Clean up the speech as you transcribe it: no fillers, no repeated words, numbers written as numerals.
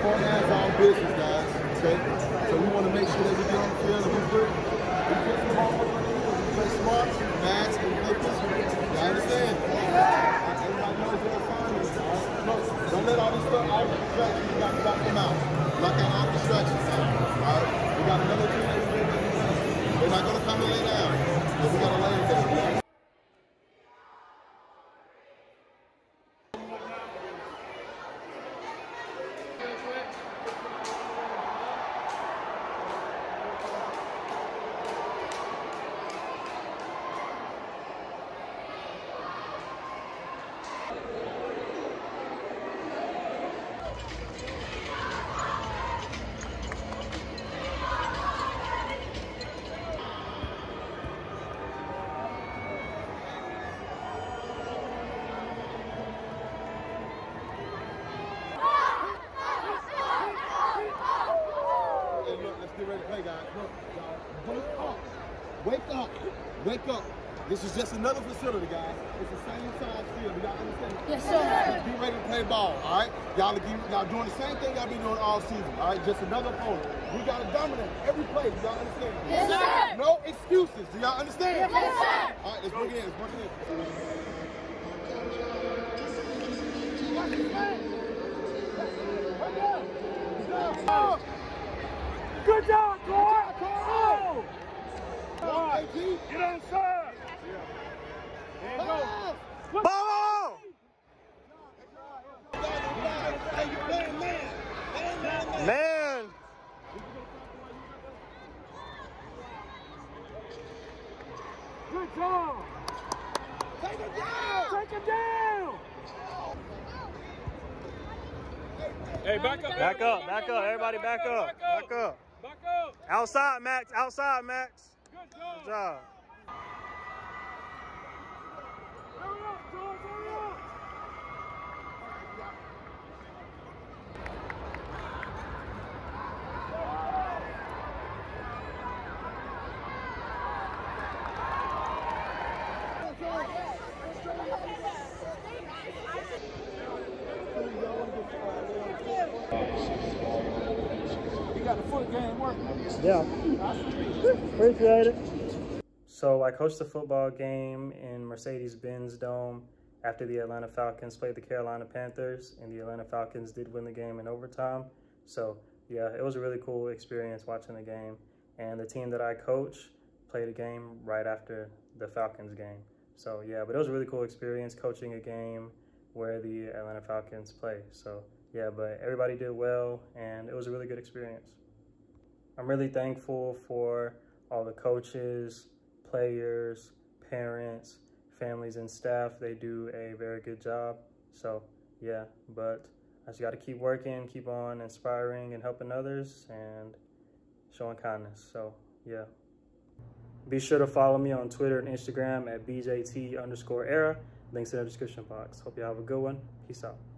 football now is all business, guys. Okay? So we want to make sure that we get on the field and we put some ball over the field. We play smart, fast, and focus. You understand? Everybody knows your assignments. Don't let all this stuff, all the distractions, you got to block them out. Block out all distractions out. All right? We got another team that we're going to do. They're not going to come and lay down. But we got to lay down. Wake up. This is just another facility, guys. It's the same size field. Y'all understand? Yes, sir. Be ready to play ball, all right? Y'all doing the same thing y'all be doing all season, all right? Just another opponent. We got to dominate every play. Y'all understand? Yes, sir. No excuses. Do y'all understand? Yes, sir. All right, let's bring it in. Let's bring it in. Good job, Clark. Get on, sir! There you go. Ball! Man! Good job! Take him down! Take him down! Hey, back up! Back up! Back up! Everybody back up! Back up! Back up! Outside, Max! Outside, Max! Good job. Hurry up, George, hurry up. We got the full game working. Yeah. Appreciate it. So I coached the football game in Mercedes-Benz Dome after the Atlanta Falcons played the Carolina Panthers, and the Atlanta Falcons did win the game in overtime. So yeah, it was a really cool experience watching the game. And the team that I coach played a game right after the Falcons game. So yeah, but it was a really cool experience coaching a game where the Atlanta Falcons play. So yeah, but everybody did well, and it was a really good experience. I'm really thankful for all the coaches, players, parents, families, and staff. They do a very good job. So yeah, but I just got to keep working, keep on inspiring and helping others and showing kindness. So yeah. Be sure to follow me on Twitter and Instagram at BJT_era. Links in the description box. Hope you have a good one. Peace out.